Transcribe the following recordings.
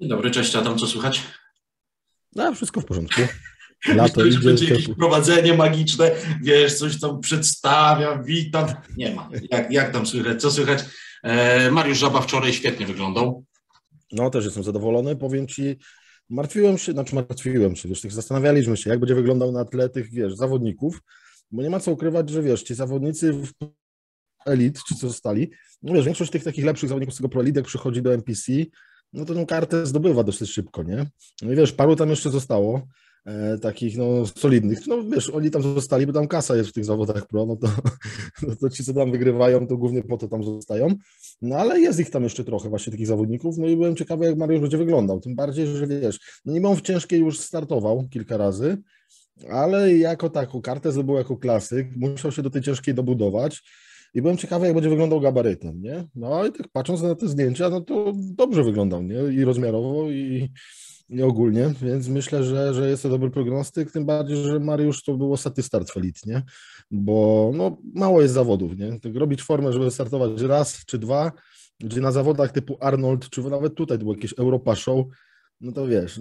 Dzień dobry, cześć Adam, co słychać? No, wszystko w porządku. Lato idzie, będzie jakieś prowadzenie magiczne, wiesz, coś tam przedstawiam, witam. Nie ma. Jak tam słychać, co słychać? Mariusz Żaba wczoraj świetnie wyglądał. No, też jestem zadowolony, powiem Ci, martwiłem się, wiesz, tak zastanawialiśmy się, jak będzie wyglądał na tle tych, wiesz, zawodników, bo nie ma co ukrywać, że wiesz, ci zawodnicy w Elite, czy co zostali, no wiesz, większość tych takich lepszych zawodników z tego ProLidek przychodzi do MPC, no to tą kartę zdobywa dosyć szybko, nie? No i wiesz, paru tam jeszcze zostało, takich, no, solidnych, no wiesz, oni tam zostali, bo tam kasa jest w tych zawodach pro, no to ci, co tam wygrywają, to głównie po to tam zostają, no ale jest ich tam jeszcze trochę właśnie takich zawodników, no i byłem ciekawy, jak Mariusz będzie wyglądał, tym bardziej, że wiesz, no niby on w ciężkiej już startował kilka razy, ale jako taką kartę zdobył jako klasyk, musiał się do tej ciężkiej dobudować i byłem ciekawy, jak będzie wyglądał gabarytem, nie? No i tak patrząc na te zdjęcia, no to dobrze wyglądał, nie? I rozmiarowo, i ogólnie, więc myślę, że jest to dobry prognostyk, tym bardziej, że Mariusz to był ostatni start w Elite, nie? Bo no, mało jest zawodów, nie? Tak robić formę, żeby startować raz czy dwa, gdzie na zawodach typu Arnold, czy nawet tutaj to było jakieś Europa Show, no to wiesz,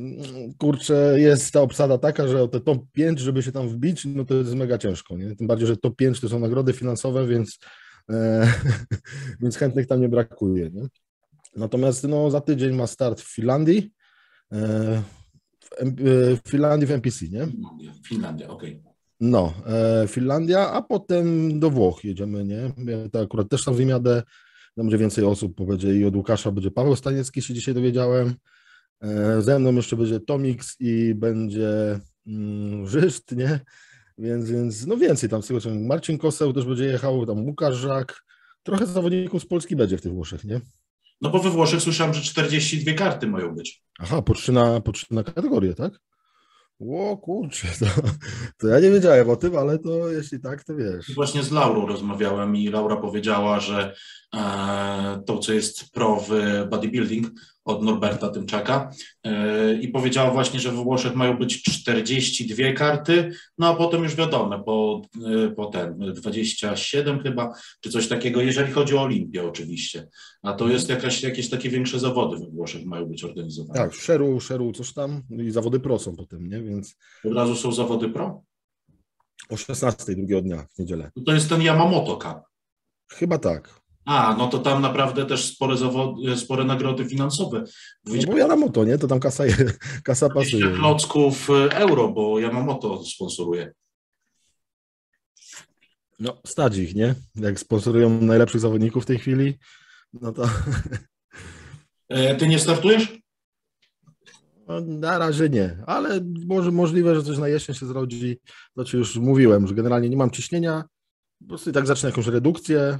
kurczę, jest ta obsada taka, że o te top 5, żeby się tam wbić, no to jest mega ciężko, nie? Tym bardziej, że top 5 to są nagrody finansowe, więc chętnych tam nie brakuje, nie? Natomiast no, za tydzień ma start w Finlandii, w MPC, nie? Finlandia, okej. Okay. No, Finlandia, a potem do Włoch jedziemy, nie? Ja to akurat też tam z nim jadę, tam będzie więcej osób, bo będzie i od Łukasza będzie Paweł Staniecki, się dzisiaj dowiedziałem, ze mną jeszcze będzie Tomiks i będzie Rzyst, nie? Więc no więcej tam z tego, Marcin Koseł też będzie jechał, tam Łukasz Żak, trochę zawodników z Polski będzie w tych Włoszech, nie? No bo we Włoszech słyszałem, że 42 karty mają być. Aha, po trzy na kategorię, tak? Ło, kurczę, to ja nie wiedziałem o tym, ale to jeśli tak, to wiesz. Właśnie z Laurą rozmawiałem i Laura powiedziała, że to, co jest pro w bodybuilding od Norberta Tymczaka i powiedziała właśnie, że we Włoszech mają być 42 karty, no a potem już wiadomo, potem 27 chyba, czy coś takiego, jeżeli chodzi o Olimpię oczywiście, a to jest jakieś takie większe zawody we Włoszech mają być organizowane. Tak, szeru coś tam i zawody pro są potem, nie? Więc... Od razu są zawody pro? O 16 drugiego dnia w niedzielę. To jest ten Yamamoto Cup. Chyba tak. A, no to tam naprawdę też spore nagrody finansowe. No bo Yamamoto, nie? To tam kasa pasuje. Klocków euro, bo Yamamoto sponsoruje. No, stać ich, nie? Jak sponsorują najlepszych zawodników w tej chwili, no to... Ty nie startujesz? No, na razie nie, ale może możliwe, że coś na jesień się zrodzi. Znaczy już mówiłem, że generalnie nie mam ciśnienia. Po prostu i tak zacznę jakąś redukcję,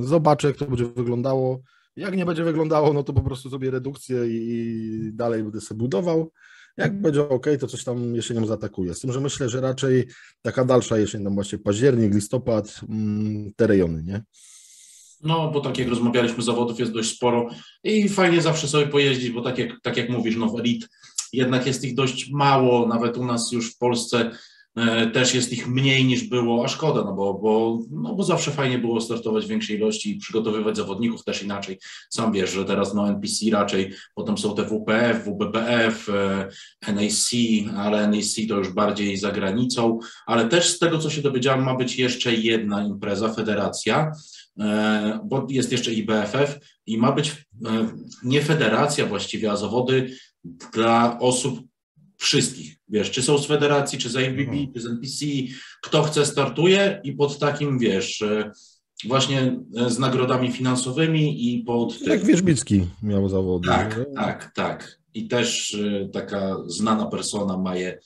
zobaczę, jak to będzie wyglądało. Jak nie będzie wyglądało, no to po prostu sobie redukcję i dalej będę sobie budował. Jak będzie ok, to coś tam jesienią zaatakuje. Z tym, że myślę, że raczej taka dalsza jesień, tam właśnie październik, listopad, te rejony, nie? No, bo tak jak rozmawialiśmy, zawodów jest dość sporo i fajnie zawsze sobie pojeździć, bo tak jak mówisz, no w Elite jednak jest ich dość mało, nawet u nas już w Polsce też jest ich mniej niż było, a szkoda, no bo zawsze fajnie było startować w większej ilości i przygotowywać zawodników też inaczej. Sam wiesz, że teraz no NPC raczej, potem są te WPF, WBBF, NAC, ale NAC to już bardziej za granicą, ale też z tego, co się dowiedziałem, ma być jeszcze jedna impreza, federacja, bo jest jeszcze IBFF i ma być nie federacja właściwie, a zawody dla osób wszystkich, wiesz, czy są z federacji, czy z IBB, czy z NPC, kto chce startuje i pod takim, wiesz, właśnie z nagrodami finansowymi i pod... Jak Wierzbicki miał zawody. Tak, nie? tak. I też taka znana persona ma je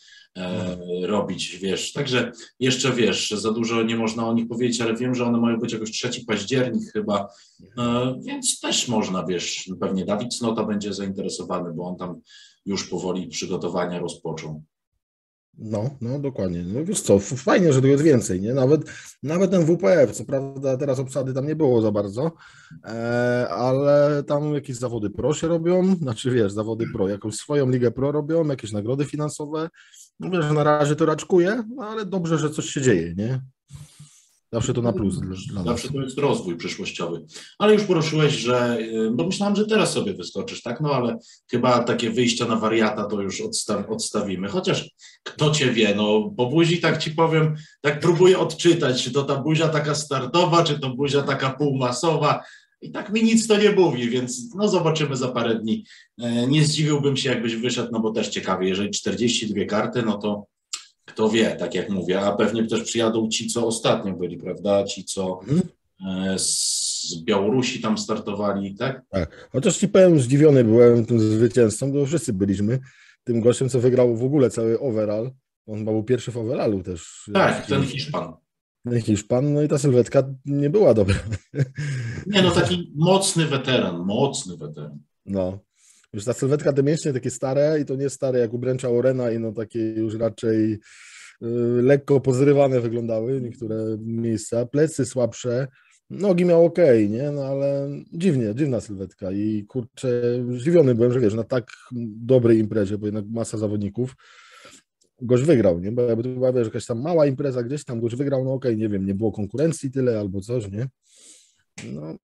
robić, wiesz, także jeszcze, wiesz, za dużo nie można o nich powiedzieć, ale wiem, że one mają być jakoś 3 październik chyba, więc też można, wiesz, pewnie Dawid Cnota będzie zainteresowany, bo on tam już powoli przygotowania rozpoczął. No, dokładnie. No wiesz co, fajnie, że tu jest więcej, nie? Nawet ten WPF, co prawda teraz obsady tam nie było za bardzo, ale tam jakieś zawody pro się robią, znaczy wiesz, zawody pro, jakąś swoją ligę pro robią, jakieś nagrody finansowe, wiesz, na razie to raczkuje, ale dobrze, że coś się dzieje, nie? Zawsze to na plus dla nas. Zawsze to jest rozwój przyszłościowy. Ale już poruszyłeś, że, bo myślałem, że teraz sobie wyskoczysz, tak? No ale chyba takie wyjścia na wariata to już odstawimy. Chociaż kto cię wie, no bo buzi, tak ci powiem, tak próbuję odczytać, czy to ta buzia taka startowa, czy to buzia taka półmasowa. I tak mi nic to nie mówi, więc no zobaczymy za parę dni. Nie zdziwiłbym się, jakbyś wyszedł, no bo też ciekawie, jeżeli 42 karty, no to kto wie, tak jak mówię, a pewnie też przyjadą ci, co ostatnio byli, prawda? Ci, co z Białorusi tam startowali, tak? Tak, chociaż ci powiem, zdziwiony byłem tym zwycięzcą, bo wszyscy byliśmy. Tym gościem, co wygrał w ogóle cały overall, on był pierwszy w overallu też. Tak, ten Hiszpan. No i ta sylwetka nie była dobra. Nie, no taki mocny weteran, No, już ta sylwetka demięcznie takie stare i to nie stare jak ubręcza Orrena i no takie już raczej lekko pozrywane wyglądały niektóre miejsca, plecy słabsze, nogi miał okej, nie? No ale dziwna sylwetka i kurczę, zdziwiony byłem, że wiesz, na tak dobrej imprezie, bo jednak masa zawodników, gość wygrał, nie? Bo jakby to była, wiesz, jakaś tam mała impreza gdzieś tam, gość wygrał, no okej, nie wiem, nie było konkurencji tyle albo coś, nie? No...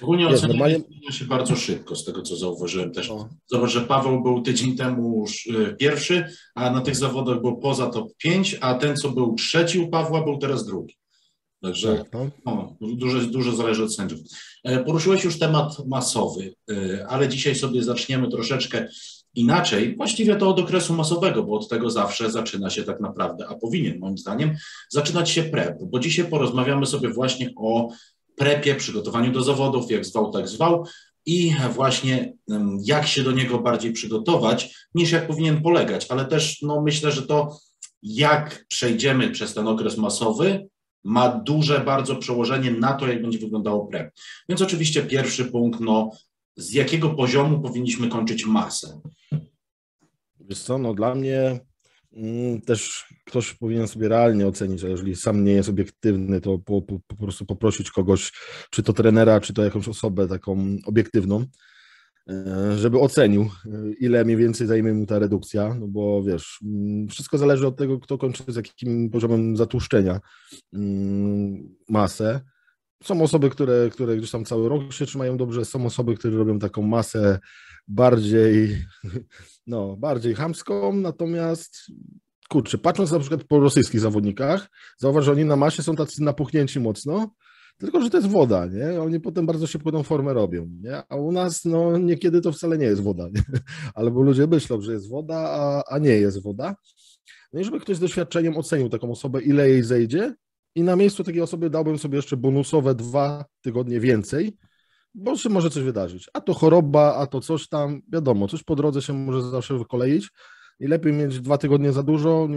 Ogólnie oceny zmienia się bardzo szybko, z tego co zauważyłem też. Zobacz, że Paweł był tydzień temu już pierwszy, a na tych zawodach był poza top 5, a ten, co był trzeci u Pawła, był teraz drugi. Także no, dużo zależy od sędziów. Poruszyłeś już temat masowy, ale dzisiaj sobie zaczniemy troszeczkę inaczej. Właściwie to od okresu masowego, bo od tego zawsze zaczyna się tak naprawdę, a powinien moim zdaniem zaczynać się prep, bo dzisiaj porozmawiamy sobie właśnie o prepie, przygotowaniu do zawodów, jak zwał, tak zwał i właśnie jak się do niego bardziej przygotować niż jak powinien polegać, ale też no, myślę, że to jak przejdziemy przez ten okres masowy ma duże bardzo przełożenie na to, jak będzie wyglądało prep. Więc oczywiście pierwszy punkt, no z jakiego poziomu powinniśmy kończyć masę? Wiesz co, no dla mnie też ktoś powinien sobie realnie ocenić, a jeżeli sam nie jest obiektywny, to po prostu poprosić kogoś, czy to trenera, czy to jakąś osobę taką obiektywną, żeby ocenił, ile mniej więcej zajmie mu ta redukcja, no bo wiesz, wszystko zależy od tego, kto kończy z jakim poziomem zatłuszczenia masę. Są osoby, które gdzieś tam cały rok się trzymają dobrze, są osoby, które robią taką masę bardziej chamską, natomiast kurczę, patrząc na przykład po rosyjskich zawodnikach, zauważ, że oni na masie są tacy napuchnięci mocno, tylko że to jest woda, nie? Oni potem bardzo szybko tą formę robią, nie? A u nas no niekiedy to wcale nie jest woda, nie? Albo ludzie myślą, że jest woda, a nie jest woda. No i żeby ktoś z doświadczeniem ocenił taką osobę, ile jej zejdzie, i na miejscu takiej osoby dałbym sobie jeszcze bonusowe 2 tygodnie więcej, bo się może coś wydarzyć. A to choroba, a to coś tam, wiadomo, coś po drodze się może zawsze wykoleić i lepiej mieć 2 tygodnie za dużo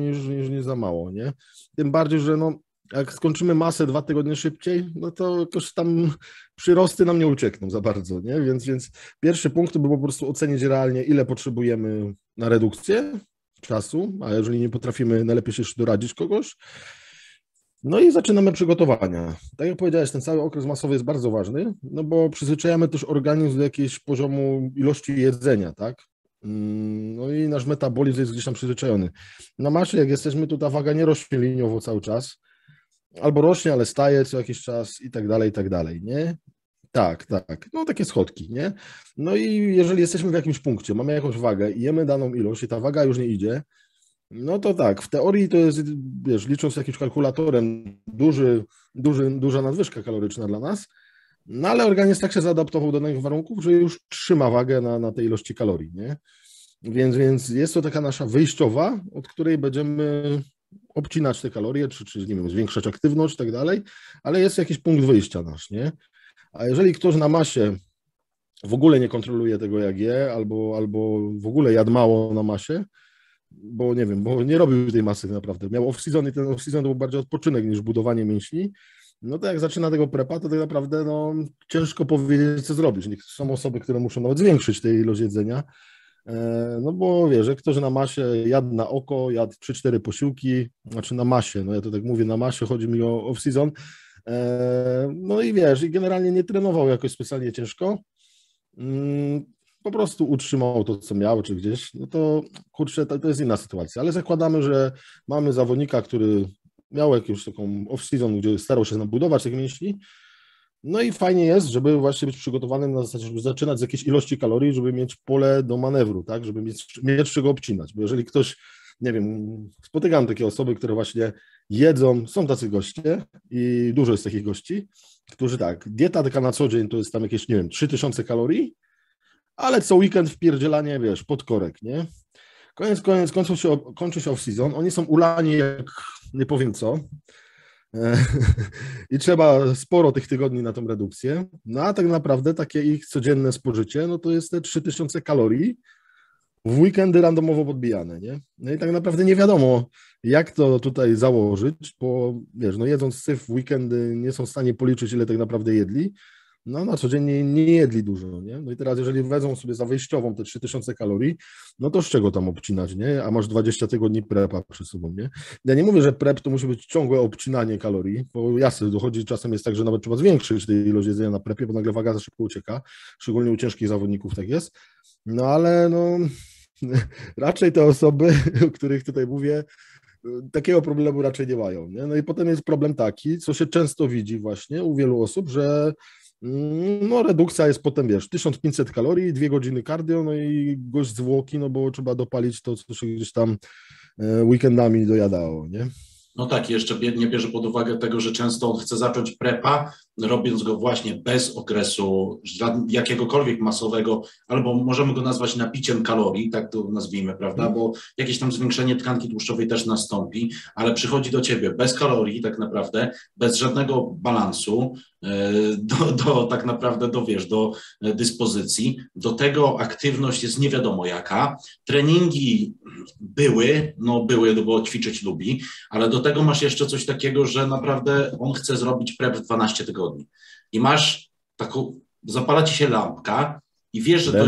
niż za mało, nie? Tym bardziej, że no, jak skończymy masę 2 tygodnie szybciej, no to jakoś tam przyrosty nam nie uciekną za bardzo, nie? Więc pierwszy punkt to by po prostu ocenić realnie, ile potrzebujemy na redukcję czasu, a jeżeli nie potrafimy, najlepiej się jeszcze doradzić kogoś. No i zaczynamy przygotowania. Tak jak powiedziałeś, ten cały okres masowy jest bardzo ważny, no bo przyzwyczajamy też organizm do jakiegoś poziomu ilości jedzenia, tak? No i nasz metabolizm jest gdzieś tam przyzwyczajony. Na masie, jak jesteśmy, to ta waga nie rośnie liniowo cały czas, albo rośnie, ale staje co jakiś czas i tak dalej, nie? Tak, no takie schodki, nie? No i jeżeli jesteśmy w jakimś punkcie, mamy jakąś wagę i jemy daną ilość i ta waga już nie idzie, no to tak, w teorii to jest, wiesz, licząc jakimś kalkulatorem, duża nadwyżka kaloryczna dla nas, no ale organizm tak się zaadaptował do danych warunków, że już trzyma wagę na tej ilości kalorii, nie? Więc jest to taka nasza wyjściowa, od której będziemy obcinać te kalorie, czy nie wiem, zwiększać aktywność i tak dalej, ale jest jakiś punkt wyjścia nasz, nie? A jeżeli ktoś na masie w ogóle nie kontroluje tego, jak je, albo w ogóle jadł mało na masie, bo nie wiem, bo nie robił tej masy naprawdę. Miał off-season i ten off-season to był bardziej odpoczynek niż budowanie mięśni. No to jak zaczyna tego prepa, to tak naprawdę no, ciężko powiedzieć, co zrobisz. Są osoby, które muszą nawet zwiększyć tę ilość jedzenia, no bo wiesz, jak ktoś na masie jadł na oko, jadł 3-4 posiłki, znaczy na masie, no ja to tak mówię, na masie, chodzi mi o off-season, no i wiesz, i generalnie nie trenował jakoś specjalnie ciężko, po prostu utrzymał to, co miał, czy gdzieś, no to kurczę, to jest inna sytuacja, ale zakładamy, że mamy zawodnika, który miał jakąś taką off-season, gdzie starał się nabudować takie mięśni. No i fajnie jest, żeby właśnie być przygotowanym na zasadzie, żeby zaczynać z jakiejś ilości kalorii, żeby mieć pole do manewru, tak, żeby mieć czego obcinać, bo jeżeli ktoś, nie wiem, spotykam takie osoby, które właśnie jedzą, są tacy goście i dużo jest takich gości, którzy tak, dieta taka na co dzień to jest tam jakieś, nie wiem, 3000 kalorii, ale co weekend wpierdzielanie, wiesz, pod korek, nie? Kończy się off-season, oni są ulani jak nie powiem co i trzeba sporo tych tygodni na tą redukcję, no a tak naprawdę takie ich codzienne spożycie, no to jest te 3000 kalorii w weekendy randomowo podbijane, nie? No i tak naprawdę nie wiadomo, jak to tutaj założyć, bo wiesz, no jedząc syf w weekendy nie są w stanie policzyć, ile tak naprawdę jedli, no na co dzień nie jedli dużo, nie? No i teraz jeżeli wezmą sobie za wyjściową te 3000 kalorii, no to z czego tam obcinać, nie? A masz 20 tygodni prepa przed sobą, nie? Ja nie mówię, że prep to musi być ciągłe obcinanie kalorii, bo jasne, dochodzi, czasem jest tak, że nawet trzeba zwiększyć tej ilość jedzenia na prepie, bo nagle waga za szybko ucieka, szczególnie u ciężkich zawodników tak jest, no ale no raczej te osoby, o których tutaj mówię, takiego problemu raczej nie mają, nie? No i potem jest problem taki, co się często widzi właśnie u wielu osób, że no redukcja jest potem, wiesz, 1500 kalorii, 2 godziny cardio, no i gość zwłoki, no bo trzeba dopalić to, co się gdzieś tam weekendami dojadało, nie? No tak, jeszcze nie bierze pod uwagę tego, że często on chce zacząć prepa, robiąc go właśnie bez okresu jakiegokolwiek masowego, albo możemy go nazwać napiciem kalorii, tak to nazwijmy, prawda, bo jakieś tam zwiększenie tkanki tłuszczowej też nastąpi, ale przychodzi do ciebie bez kalorii tak naprawdę, bez żadnego balansu, tak naprawdę do dyspozycji. Do tego aktywność jest nie wiadomo jaka. Treningi były, bo ćwiczyć lubi, ale do tego masz jeszcze coś takiego, że naprawdę on chce zrobić prep w 12 tygodni. I masz taką, zapala ci się lampka i wiesz, że to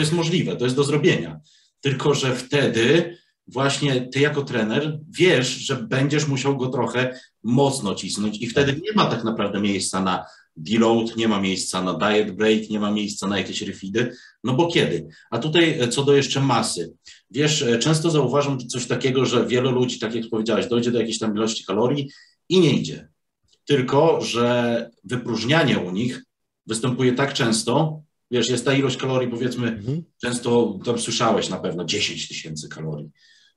jest możliwe, to jest do zrobienia. Tylko że wtedy właśnie ty jako trener wiesz, że będziesz musiał go trochę mocno cisnąć i wtedy nie ma tak naprawdę miejsca na deload, nie ma miejsca na diet break, nie ma miejsca na jakieś refeedy, no bo kiedy? A tutaj co do jeszcze masy. Wiesz, często zauważam coś takiego, że wielu ludzi, tak jak powiedziałeś, dojdzie do jakiejś tam ilości kalorii i nie idzie. Tylko że wypróżnianie u nich występuje tak często, wiesz, jest ta ilość kalorii, powiedzmy, często tam słyszałeś na pewno 10 000 kalorii.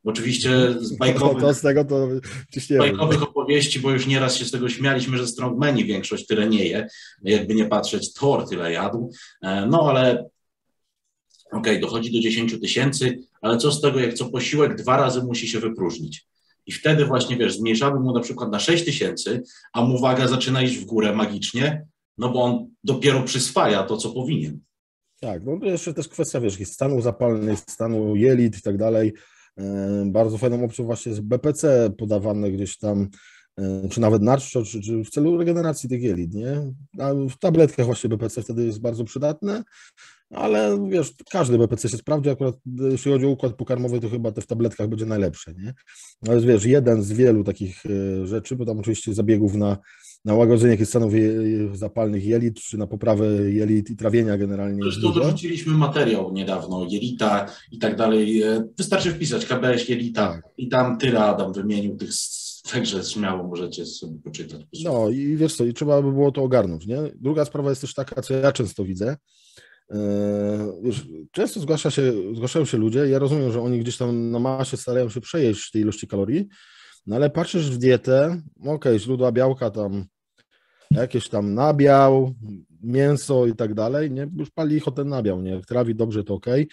Oczywiście z bajkowych opowieści, bo już nieraz się z tego śmialiśmy, że strongmeni większość tyle nie je, jakby nie patrzeć, Thor tyle jadł, no ale okej, dochodzi do 10 000, ale co z tego, jak co posiłek 2 razy musi się wypróżnić. I wtedy właśnie, wiesz, zmniejszamy mu na przykład na 6 000, a mu waga zaczyna iść w górę magicznie, no bo on dopiero przyswaja to, co powinien. Tak, no to jeszcze też kwestia, wiesz, stanu zapalnych, stanu jelit i tak dalej. Bardzo fajną opcją właśnie jest BPC podawane gdzieś tam, czy nawet naczczo, czy w celu regeneracji tych jelit, nie? A w tabletkach właśnie BPC wtedy jest bardzo przydatne, ale wiesz, każdy BPC się sprawdzi, akurat jeśli chodzi o układ pokarmowy, to chyba te w tabletkach będzie najlepsze, nie? Ale wiesz, jeden z wielu takich rzeczy, bo tam oczywiście zabiegów na łagodzenie jakichś stanów zapalnych jelit, czy na poprawę jelit i trawienia generalnie. Zresztą dorzuciliśmy materiał niedawno, jelita i tak dalej. Wystarczy wpisać KBS jelita i tam tyle Adam wymienił tych, także śmiało możecie sobie poczytać. No i wiesz co, i trzeba by było to ogarnąć, nie? Druga sprawa jest też taka, co ja często widzę. Wiesz, często zgłaszają się ludzie, ja rozumiem, że oni gdzieś tam na masie starają się przejeść tej ilości kalorii, no ale patrzysz w dietę, okej, źródła białka tam, jakieś tam nabiał, mięso i tak dalej, nie? Już pali ich o ten nabiał, nie? Jak trawi dobrze, to okej.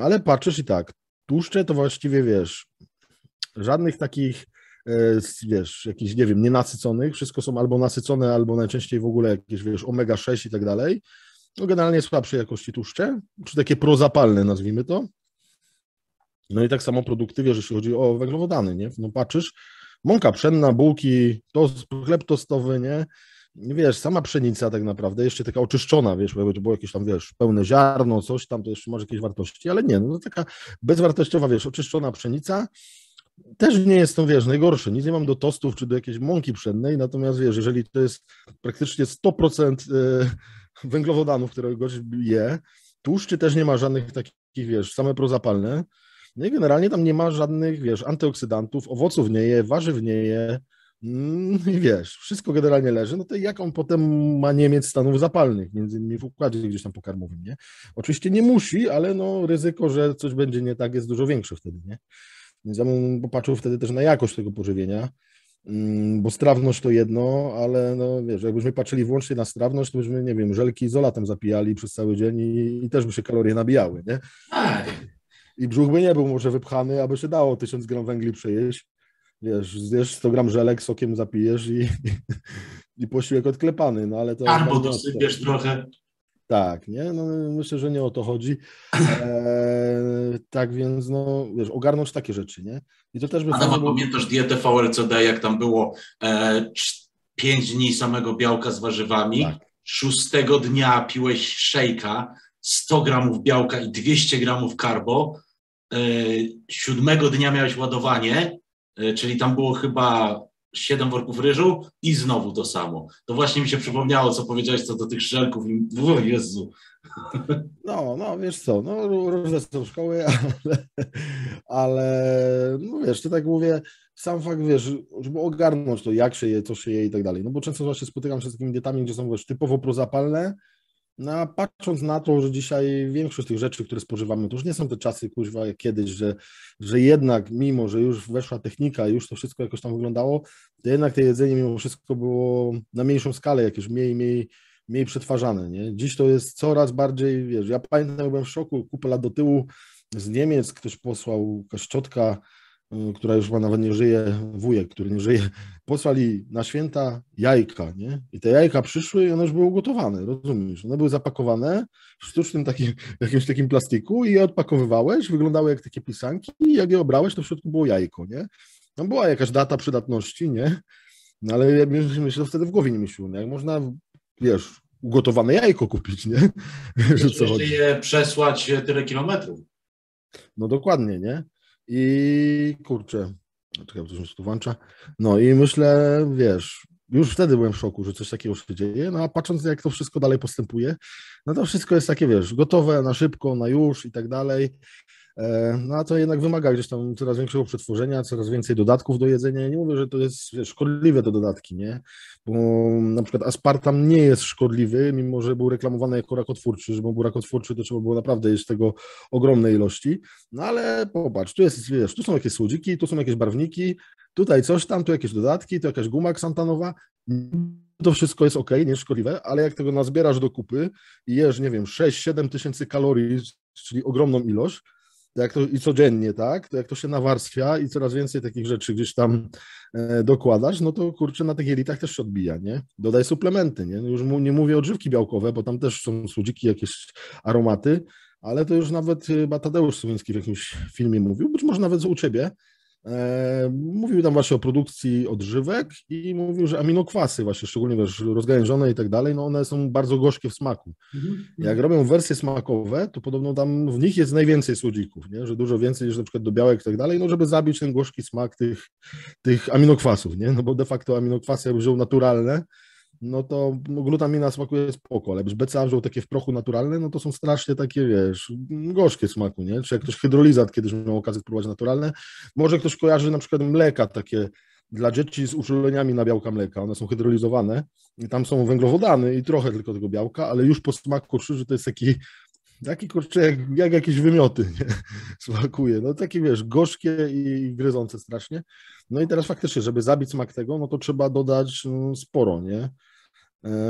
Ale patrzysz i tak, tłuszcze to właściwie, wiesz, żadnych takich, wiesz, jakichś, nie wiem, nienasyconych, wszystko są albo nasycone, albo najczęściej w ogóle jakieś, wiesz, omega-6 i tak dalej, no generalnie słabszej jakości tłuszcze, czy takie prozapalne, nazwijmy to. No i tak samo produkty, wiesz, jeśli chodzi o węglowodany, nie? No patrzysz, mąka pszenna, bułki, tost, chleb tostowy, nie? Wiesz, sama pszenica tak naprawdę, jeszcze taka oczyszczona, wiesz, bo to było jakieś tam, wiesz, pełne ziarno, coś tam, to jeszcze może jakieś wartości, ale nie, no taka bezwartościowa, wiesz, oczyszczona pszenica, też nie jest to, wiesz, najgorsze, nic nie mam do tostów czy do jakiejś mąki pszennej, natomiast, wiesz, jeżeli to jest praktycznie 100% węglowodanów, które gość je, tłuszczy też nie ma żadnych takich, wiesz, same prozapalne, No i generalnie tam nie ma żadnych, wiesz, antyoksydantów, owoców nie je, warzyw nie je, wiesz, wszystko generalnie leży, no to jak on potem ma nie mieć stanów zapalnych, między innymi w układzie gdzieś tam pokarmowym, nie? Oczywiście nie musi, ale no ryzyko, że coś będzie nie tak, jest dużo większe wtedy, nie? Więc ja bym popatrzył wtedy też na jakość tego pożywienia, bo strawność to jedno, ale no wiesz, jakbyśmy patrzyli wyłącznie na strawność, to byśmy, nie wiem, żelki izolatem zapijali przez cały dzień i też by się kalorie nabijały, nie? I brzuch by nie był może wypchany, aby się dało 1000 gram węgli przejeść. Wiesz, zjesz 100 gram żelek, sokiem zapijesz i posiłek odklepany, no ale to... Karbo dosypiesz trochę. Tak, nie? No, myślę, że nie o to chodzi. Tak więc, no, wiesz, ogarnąć takie rzeczy, nie? I to też by... A pamiętasz dietę VLCD, jak tam było 5 dni samego białka z warzywami, tak. 6 dnia piłeś szejka, 100 gramów białka i 200 gramów karbo, 7 dnia miałeś ładowanie, czyli tam było chyba 7 worków ryżu i znowu to samo. To właśnie mi się przypomniało, co powiedziałeś co do tych żelków i o Jezu. No wiesz co, no różne są szkoły, ale no wiesz, to tak mówię, sam fakt, wiesz, żeby ogarnąć to, jak się je, co się je i tak dalej, no bo często właśnie spotykam się z takimi dietami, gdzie są, wiesz, typowo prozapalne, no a patrząc na to, że dzisiaj większość tych rzeczy, które spożywamy, to już nie są te czasy, kuźwa, jak kiedyś, że jednak mimo, że już weszła technika, już to wszystko jakoś tam wyglądało, to jednak to jedzenie mimo wszystko było na mniejszą skalę, jakieś mniej przetwarzane, nie? Dziś to jest coraz bardziej, wiesz, ja pamiętam, byłem w szoku, kupę lat do tyłu z Niemiec ktoś posłał, jakaś ciotka, która już chyba nawet nie żyje, wujek, który nie żyje, posłali na święta jajka, nie? I te jajka przyszły i one już były ugotowane, rozumiesz? One były zapakowane w sztucznym takim, jakimś takim plastiku i je odpakowywałeś, wyglądały jak takie pisanki i jak je obrałeś, to w środku było jajko, nie? No była jakaś data przydatności, nie? No ale mi się to wtedy w głowie nie mieściło, jak można, wiesz, ugotowane jajko kupić, nie? Wiesz, co chodzi? Je przesłać tyle kilometrów. No dokładnie, nie? I kurczę, czekaj, bo coś mi się tu włącza, no i myślę, wiesz, już wtedy byłem w szoku, że coś takiego się dzieje, no a patrząc jak to wszystko dalej postępuje, no to wszystko jest takie, wiesz, gotowe, na szybko, na już i tak dalej, no a to jednak wymaga gdzieś tam coraz większego przetworzenia, coraz więcej dodatków do jedzenia, nie mówię, że to jest, wiesz, szkodliwe te dodatki, nie, bo na przykład aspartam nie jest szkodliwy, mimo że był reklamowany jako rakotwórczy, żeby był rakotwórczy, to trzeba było naprawdę jeść tego ogromnej ilości, no ale popatrz, tu jest, wiesz, tu są jakieś słodziki, tu są jakieś barwniki, tutaj coś tam, tu jakieś dodatki, tu jakaś guma ksantanowa, to wszystko jest okej, nie jest szkodliwe, ale jak tego nazbierasz do kupy i jesz, nie wiem, 6-7 tysięcy kalorii, czyli ogromną ilość, jak to, i codziennie, tak, to jak to się nawarstwia i coraz więcej takich rzeczy gdzieś tam dokładasz, no to kurczę, na tych jelitach też się odbija, nie? Dodaj suplementy, nie? Już nie mówię odżywki białkowe, bo tam też są słodziki, jakieś aromaty, ale to już nawet chyba Tadeusz Suwiński w jakimś filmie mówił, być może nawet u Ciebie, mówił tam właśnie o produkcji odżywek i mówił, że aminokwasy właśnie, szczególnie wiesz, rozgałęzione i tak dalej, no one są bardzo gorzkie w smaku. Jak robią wersje smakowe, to podobno tam w nich jest najwięcej słodzików, nie? Że dużo więcej niż na przykład do białek i tak dalej, no żeby zabić ten gorzki smak tych aminokwasów, nie? No bo de facto aminokwasy, jakby wziął naturalne, no to no, glutamina smakuje spoko, ale jakbyś BCA wziął takie w prochu naturalne, no to są strasznie takie, wiesz, gorzkie smaku, nie? Czy jak ktoś hydrolizat kiedyś miał okazję spróbować naturalne, może ktoś kojarzy na przykład mleka takie dla dzieci z uczuleniami na białka mleka, one są hydrolizowane i tam są węglowodany i trochę tylko tego białka, ale już po smaku czuć, że to jest taki kurczę, jak jakieś wymioty, nie? Smakuje, no takie, wiesz, gorzkie i gryzące strasznie. No i teraz faktycznie, żeby zabić smak tego, no to trzeba dodać sporo, nie?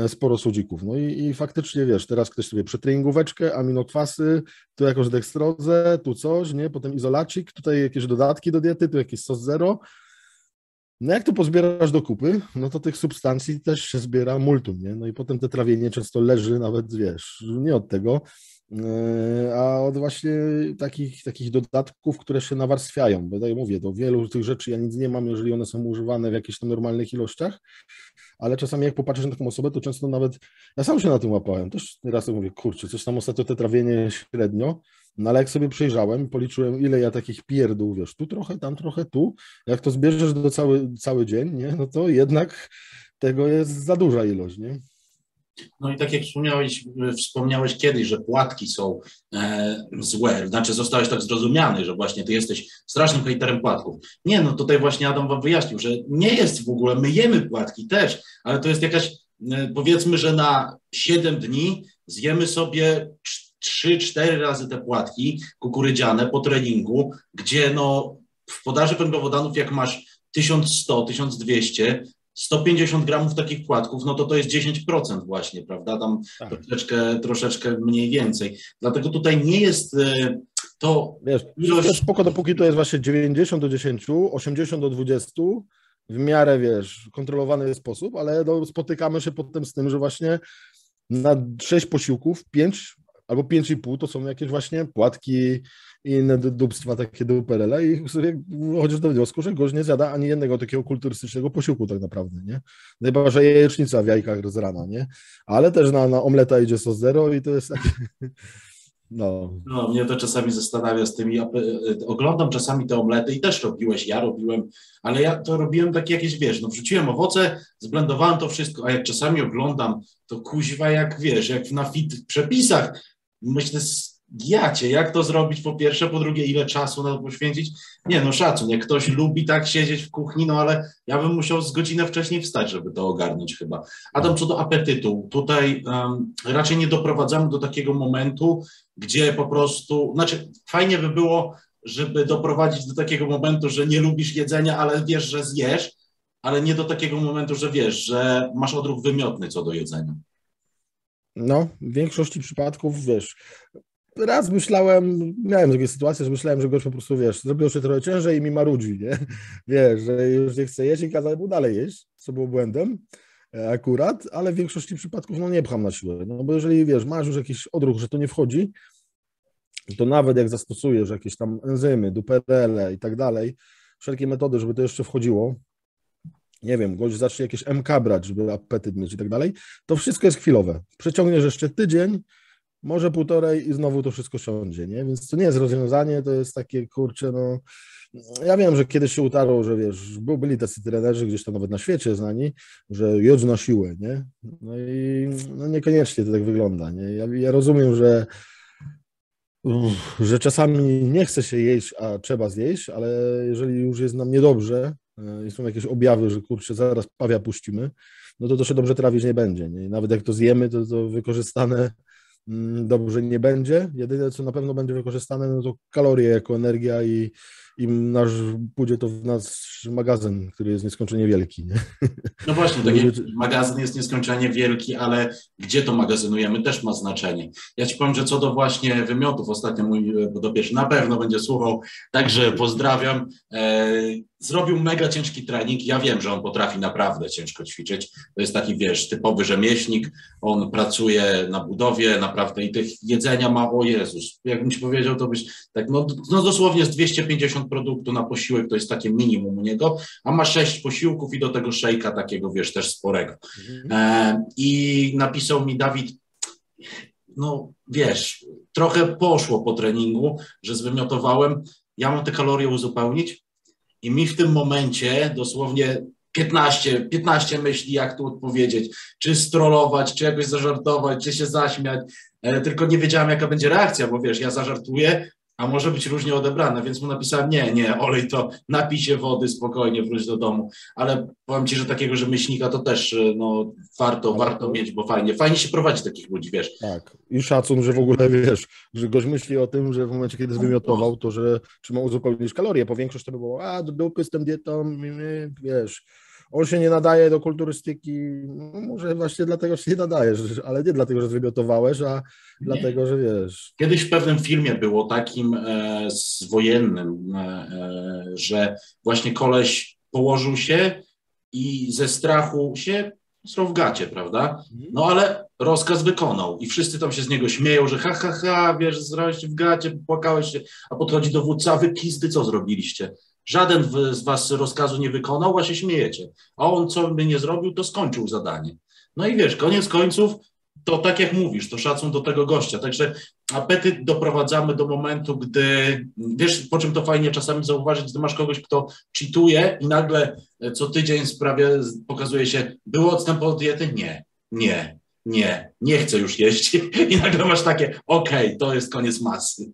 Sporo słodzików. No i faktycznie, wiesz, teraz ktoś sobie przetreningóweczkę, aminokwasy, tu jakąś dekstrozę, tu coś, nie? Potem izolacik, tutaj jakieś dodatki do diety, tu jakiś sos zero. No jak to pozbierasz do kupy, no to tych substancji też się zbiera multum, nie? No i potem te trawienie często leży nawet, wiesz, nie od tego, a od właśnie takich dodatków, które się nawarstwiają, bo tak jak mówię, do wielu tych rzeczy ja nic nie mam, jeżeli one są używane w jakichś tam normalnych ilościach, ale czasami jak popatrzysz na taką osobę, to często nawet, ja sam się na tym łapałem, też nieraz mówię, kurczę, coś tam ostatnio te trawienie średnio, no ale jak sobie przejrzałem, policzyłem ile ja takich pierdół, wiesz, tu trochę, tam trochę, tu, jak to zbierzesz do cały dzień, nie, no to jednak tego jest za duża ilość, nie? No i tak jak wspomniałeś kiedyś, że płatki są złe, znaczy zostałeś tak zrozumiany, że właśnie ty jesteś strasznym hejterem płatków. Nie, no tutaj właśnie Adam wam wyjaśnił, że nie jest w ogóle, my jemy płatki też, ale to jest jakaś, powiedzmy, że na 7 dni zjemy sobie 3-4 razy te płatki kukurydziane po treningu, gdzie no w podaży węglowodanów jak masz 1100, 1200, 150 gramów takich płatków, no to jest 10% właśnie, prawda? Tam tak. troszeczkę mniej więcej. Dlatego tutaj nie jest to... Wiesz, ilość... spoko, dopóki to jest właśnie 90 do 10, 80 do 20, w miarę, wiesz, kontrolowany sposób, ale no, spotykamy się potem z tym, że właśnie na 6 posiłków, 5 albo 5,5 to są jakieś właśnie płatki i inne dupstwa, takie duperele i sobie chodzisz do wniosku, że gość nie zjada ani jednego takiego kulturystycznego posiłku tak naprawdę, nie? Chyba, że jajecznica w jajkach z rana, nie? Ale też na omleta idzie sos zero i to jest takie... No, mnie to czasami zastanawia z tymi, oglądam czasami te omlety i też robiłeś, ja robiłem, ale ja to robiłem takie jakieś, wiesz, no wrzuciłem owoce, zblendowałem to wszystko, a jak czasami oglądam, to kuźwa jak, wiesz, jak na fit przepisach, myślę, jak to zrobić po pierwsze, po drugie, ile czasu na to poświęcić? Nie, no szacun, jak ktoś lubi tak siedzieć w kuchni, no ale ja bym musiał z godzinę wcześniej wstać, żeby to ogarnąć chyba. Adam, co do apetytu, tutaj raczej nie doprowadzamy do takiego momentu, gdzie po prostu, znaczy fajnie by było, żeby doprowadzić do takiego momentu, że nie lubisz jedzenia, ale wiesz, że zjesz, ale nie do takiego momentu, że wiesz, że masz odruch wymiotny co do jedzenia. No, w większości przypadków, wiesz... Raz myślałem, miałem takie sytuacje, że myślałem, że gość po prostu, wiesz, zrobiło się trochę ciężej i mi marudzi, nie? Wiesz, że już nie chce jeść i kazałem mu dalej jeść, co było błędem akurat, ale w większości przypadków no nie pcham na siłę, no bo jeżeli, wiesz, masz już jakiś odruch, że to nie wchodzi, to nawet jak zastosujesz jakieś tam enzymy, duperele i tak dalej, wszelkie metody, żeby to jeszcze wchodziło, nie wiem, gość zacznie jakieś MK brać, żeby apetyt mieć i tak dalej, to wszystko jest chwilowe. Przeciągniesz jeszcze tydzień, może półtorej i znowu to wszystko siądzie, nie? Więc to nie jest rozwiązanie, to jest takie, kurczę, no... Ja wiem, że kiedyś się utarło, że wiesz, byli tacy trenerzy gdzieś tam nawet na świecie znani, że jedz na siłę, nie? No i no niekoniecznie to tak wygląda, nie? Ja rozumiem, że czasami nie chce się jeść, a trzeba zjeść, ale jeżeli już jest nam niedobrze i są jakieś objawy, że kurczę, zaraz pawia puścimy, no to się dobrze trawić nie będzie, nie? Nawet jak to zjemy, to wykorzystane... dobrze nie będzie. Jedyne, co na pewno będzie wykorzystane, no to kalorie jako energia i nasz, pójdzie to w nasz magazyn, który jest nieskończenie wielki. Nie? No właśnie, magazyn jest nieskończenie wielki, ale gdzie to magazynujemy też ma znaczenie. Ja ci powiem, że co do właśnie wymiotów, ostatnio mój podopieczny na pewno będzie słuchał, także pozdrawiam. Zrobił mega ciężki trening. Ja wiem, że on potrafi naprawdę ciężko ćwiczyć. To jest taki, wiesz, typowy rzemieślnik. On pracuje na budowie, naprawdę i tych jedzenia ma, o Jezus. Jakbym ci powiedział, to byś tak, no dosłownie z 250 produktu na posiłek, to jest takie minimum u niego, a ma 6 posiłków i do tego szejka takiego, wiesz, też sporego. I napisał mi Dawid, no wiesz, trochę poszło po treningu, że zwymiotowałem, ja mam te kalorie uzupełnić? I mi w tym momencie dosłownie 15 myśli, jak tu odpowiedzieć, czy strollować, czy jakoś zażartować, czy się zaśmiać, tylko nie wiedziałem, jaka będzie reakcja, bo wiesz, ja zażartuję, a może być różnie odebrana, więc mu napisałem, nie, olej to, napij się wody, spokojnie, wróć do domu, ale powiem ci, że takiego rzemieślnika to też no, warto mieć, bo fajnie się prowadzi takich ludzi, wiesz. Tak, i szacun, że w ogóle, wiesz, że goś myśli o tym, że w momencie, kiedy zwymiotował, to że czy ma uzupełnić kalorie, bo większość to by było, do dupy z tą dietą, wiesz, on się nie nadaje do kulturystyki, no może właśnie dlatego się nie nadajesz, ale nie dlatego, że zwymiotowałeś, a nie. Dlatego, że wiesz. Kiedyś w pewnym filmie było takim wojennym, że właśnie koleś położył się i ze strachu się w gacie, prawda? No ale rozkaz wykonał i wszyscy tam się z niego śmieją, że wiesz, zrobiłeś się w gacie, płakałeś się, a podchodzi do dowódca, wy pizdy, co zrobiliście? Żaden z was rozkazu nie wykonał, a się śmiejecie. A on co by nie zrobił, to skończył zadanie. No i wiesz, koniec końców, to tak jak mówisz, to szacun do tego gościa. Także apetyt doprowadzamy do momentu, gdy, wiesz, po czym to fajnie czasami zauważyć, gdy masz kogoś, kto cheatuje i nagle co tydzień pokazuje się, było odstęp od diety? Nie. nie, nie chcę już jeść i nagle masz takie, okej, to jest koniec masy.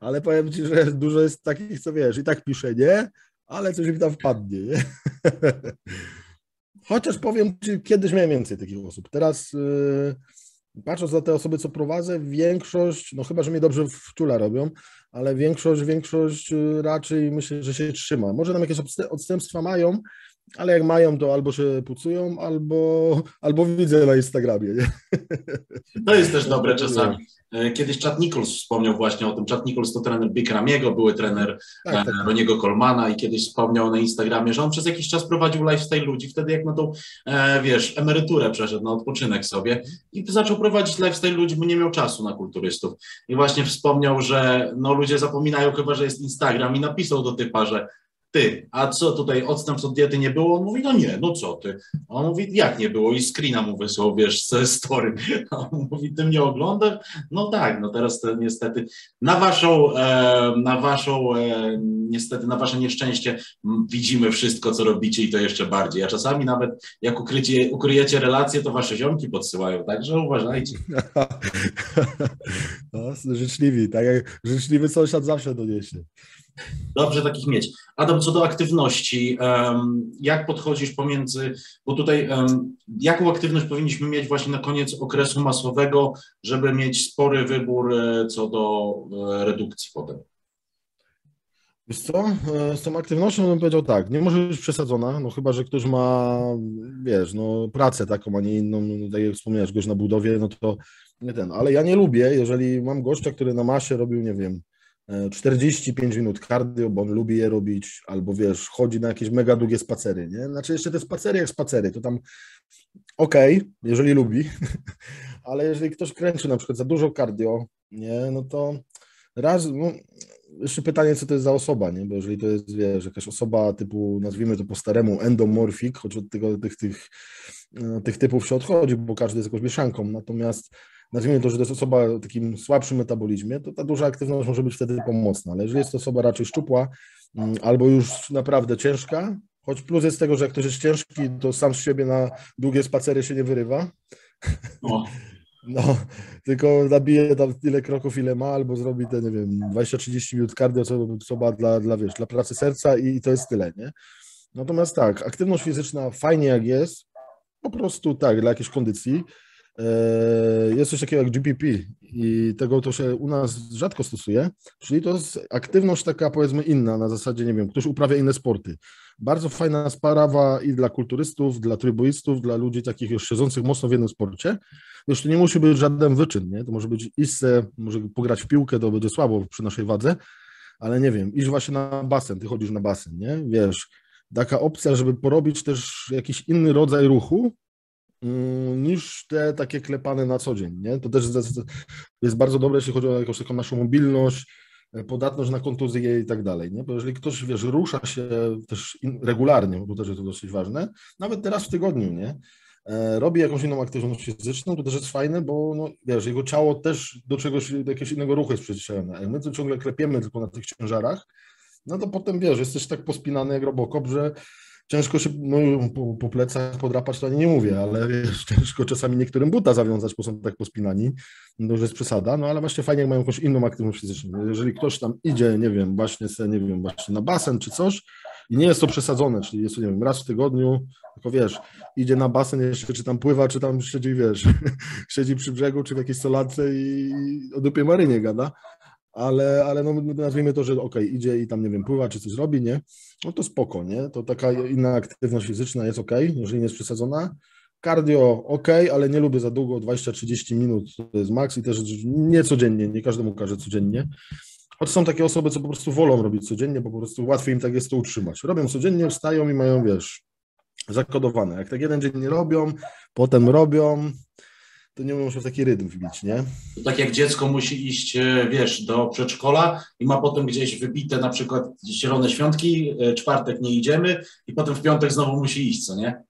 Ale powiem Ci, że dużo jest takich, co wiesz, i tak pisze, nie? Ale coś mi tam wpadnie, nie? Chociaż powiem Ci, kiedyś miałem więcej takich osób. Teraz patrząc na te osoby, co prowadzę, większość, no chyba, że mnie dobrze wczula robią, ale większość raczej myślę, że się trzyma. Może tam jakieś odstępstwa mają, ale jak mają, to albo się pucują, albo widzę na Instagramie. Nie? To jest też dobre czasami. Kiedyś Chad Nichols wspomniał właśnie o tym. Chad Nichols to trener Bikramiego, były trener tak. Roniego Colemana i kiedyś wspomniał na Instagramie, że on przez jakiś czas prowadził lifestyle ludzi, wtedy jak na tą, wiesz, emeryturę przeszedł, na odpoczynek sobie i zaczął prowadzić lifestyle ludzi, bo nie miał czasu na kulturystów. I właśnie wspomniał, że no ludzie zapominają chyba, że jest Instagram i napisał do typa, że ty, a co tutaj, odstępstw od diety nie było? On mówi, no nie, no co ty? A on mówi, jak nie było? I screena mu wysłał, wiesz, ze story. A on mówi, ty mnie oglądasz? No tak, no teraz to niestety na wasze nieszczęście widzimy wszystko, co robicie i to jeszcze bardziej. A czasami nawet jak ukryjecie relacje, to wasze ziomki podsyłają, także uważajcie. No, życzliwi, tak jak życzliwy sąsiad zawsze doniesie. Dobrze takich mieć. Adam, co do aktywności, jak podchodzisz pomiędzy, bo tutaj jaką aktywność powinniśmy mieć właśnie na koniec okresu masowego, żeby mieć spory wybór co do redukcji potem? Wiesz co, z tą aktywnością bym powiedział tak, nie może być przesadzona, no chyba, że ktoś ma, wiesz, no pracę taką, a nie inną, no, tak jak wspomniałeś, gość na budowie, no to nie ten, ale ja nie lubię, jeżeli mam gościa, który na masie robił, nie wiem, 45 minut cardio, bo on lubi je robić, albo wiesz, chodzi na jakieś mega długie spacery, nie? Znaczy jeszcze te spacery jak spacery, to tam okej, jeżeli lubi, ale jeżeli ktoś kręci na przykład za dużo cardio, nie? No to raz, no, jeszcze pytanie, co to jest za osoba, nie? Bo jeżeli to jest, wiesz, jakaś osoba typu, nazwijmy to po staremu, endomorfik, choć od tych typów się odchodzi, bo każdy jest jakąś mieszanką, natomiast nazwijmy to, że to jest osoba o takim słabszym metabolizmie, to ta duża aktywność może być wtedy pomocna, ale jeżeli jest to osoba raczej szczupła albo już naprawdę ciężka, choć plus jest tego, że jak ktoś jest ciężki, to sam z siebie na długie spacery się nie wyrywa, no, tylko nabije tam tyle kroków, ile ma, albo zrobi te, nie wiem, 20-30 minut cardio, osoba dla pracy serca i to jest tyle, nie? Natomiast tak, aktywność fizyczna fajnie jak jest, po prostu tak, dla jakiejś kondycji. Jest coś takiego jak GPP i tego to się u nas rzadko stosuje, czyli to jest aktywność taka powiedzmy inna, na zasadzie, nie wiem, ktoś uprawia inne sporty. Bardzo fajna sprawa i dla kulturystów, dla trybuistów, dla ludzi takich już siedzących mocno w jednym sporcie. Wiesz, to nie musi być żaden wyczyn, nie? To może być iść, może pograć w piłkę, to będzie słabo przy naszej wadze, ale nie wiem, iść właśnie na basen, ty chodzisz na basen, nie? Wiesz, taka opcja, żeby porobić też jakiś inny rodzaj ruchu, niż te takie klepane na co dzień, nie? To też jest bardzo dobre, jeśli chodzi o jakąś taką naszą mobilność, podatność na kontuzję i tak dalej, nie? Bo jeżeli ktoś, wiesz, rusza się też regularnie, bo też jest to dosyć ważne, nawet teraz w tygodniu, nie? Robi jakąś inną aktywność fizyczną, to też jest fajne, bo no, wiesz, jego ciało też do czegoś, do jakiegoś innego ruchu jest przyzwyczajone. Jak my to ciągle klepiemy tylko na tych ciężarach, no to potem, wiesz, jesteś tak pospinany jak Robocop, że ciężko się, no po plecach podrapać to nie mówię, ale wiesz, ciężko czasami niektórym buta zawiązać, bo są tak pospinani, no że jest przesada, no ale właśnie fajnie jak mają jakąś inną aktywność fizyczną. Jeżeli ktoś tam idzie, nie wiem, właśnie na basen czy coś i nie jest to przesadzone, czyli jest to, nie wiem, raz w tygodniu, tylko wiesz, idzie na basen jeszcze, czy tam pływa, czy tam siedzi, wiesz, siedzi przy brzegu, czy w jakiejś solance i o dupie marynie gada, ale no nazwijmy to, że okej, idzie i tam, nie wiem, pływa, czy coś robi, nie? No to spoko, nie? To taka inna aktywność fizyczna jest okej, jeżeli nie jest przesadzona. Cardio okej, ale nie lubię za długo, 20-30 minut to jest maks i też nie codziennie, nie każdemu każe codziennie. Choć są takie osoby, co po prostu wolą robić codziennie, bo po prostu łatwiej im tak jest to utrzymać. Robią codziennie, wstają i mają, wiesz, zakodowane. Jak tak jeden dzień nie robią, potem robią, to nie muszą w taki rytm wbić, nie? To tak jak dziecko musi iść, wiesz, do przedszkola i ma potem gdzieś wybite na przykład zielone świątki, czwartek nie idziemy i potem w piątek znowu musi iść, co nie?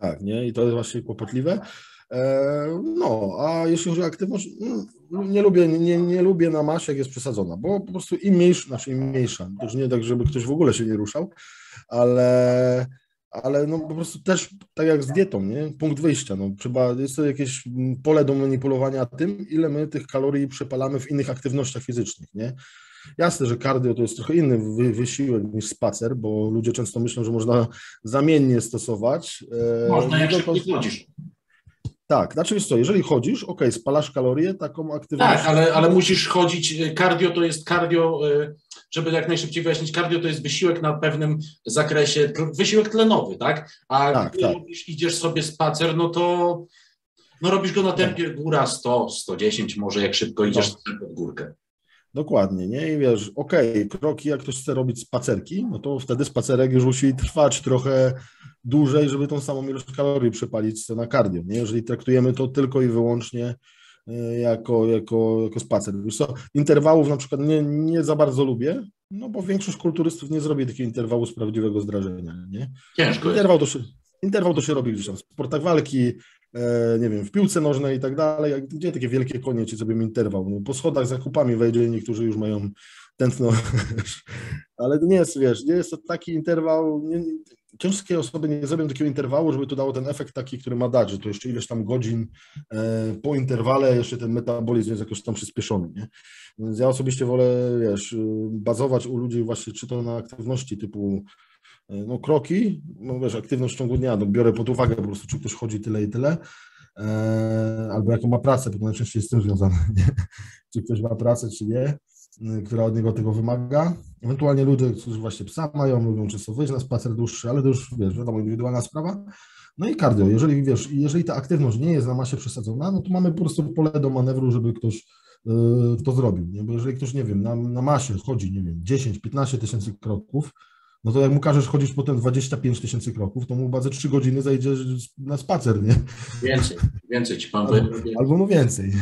Tak, nie? I to jest właśnie kłopotliwe. No, a jeśli chodzi o aktywność, nie lubię na masie, jak jest przesadzona, bo po prostu im mniejsza, to już nie tak, żeby ktoś w ogóle się nie ruszał, ale ale no po prostu też tak jak z dietą, nie? Punkt wyjścia, no trzeba, jest to jakieś pole do manipulowania tym, ile my tych kalorii przepalamy w innych aktywnościach fizycznych, nie? Jasne, że cardio to jest trochę inny wysiłek niż spacer, bo ludzie często myślą, że można zamiennie stosować. Można jak szybko chodzisz. Tak, znaczy jest to, jeżeli chodzisz, okej, spalasz kalorie, taką aktywność. Tak, ale musisz chodzić, cardio to jest cardio, żeby jak najszybciej wyjaśnić, cardio to jest wysiłek na pewnym zakresie, wysiłek tlenowy, tak? A tak, gdy tak. Idziesz sobie spacer, no to no robisz go na tempie tak. góra 100, 110 może, jak szybko idziesz tak. pod górkę. Dokładnie, nie? I wiesz, okej, kroki, jak ktoś chce robić spacerki, no to wtedy spacerek już musi trwać trochę dłużej, żeby tą samą ilość kalorii przepalić na cardio, nie? Jeżeli traktujemy to tylko i wyłącznie jako spacer. Wiesz co, interwałów na przykład nie za bardzo lubię, no bo większość kulturystów nie zrobi takiego interwału z prawdziwego zdarzenia, nie? Ciężko jest. Interwał to się robi gdzieś tam w sportach walki, nie wiem, w piłce nożnej i tak dalej, gdzie takie wielkie konie ci sobie interwał, po schodach za kupami wejdzie, niektórzy już mają tętno, ale nie jest, wiesz, nie jest to taki interwał, ciężkie osoby nie zrobią takiego interwału, żeby to dało ten efekt taki, który ma dać, że to jeszcze ileś tam godzin po interwale jeszcze ten metabolizm jest jakoś tam przyspieszony, nie? Więc ja osobiście wolę, wiesz, bazować u ludzi właśnie czy to na aktywności typu no kroki, no wiesz, aktywność w ciągu dnia, no biorę pod uwagę po prostu, czy ktoś chodzi tyle i tyle, albo jaką ma pracę, bo to najczęściej jest z tym związane, nie? Czy ktoś ma pracę, czy nie, która od niego tego wymaga. Ewentualnie ludzie, którzy właśnie psa mają, lubią często wyjść na spacer dłuższy, ale to już, wiesz, wiadomo, indywidualna sprawa. No i cardio, jeżeli, wiesz, jeżeli ta aktywność nie jest na masie przesadzona, no to mamy po prostu pole do manewru, żeby ktoś to zrobił, nie? Bo jeżeli ktoś, nie wiem, na masie chodzi, nie wiem, 10-15 tysięcy kroków, no to jak mu każesz chodzić potem 25 tysięcy kroków, to mu bardzo 3 godziny zajdzie na spacer, nie? Więcej ci pan powie. Albo mu więcej.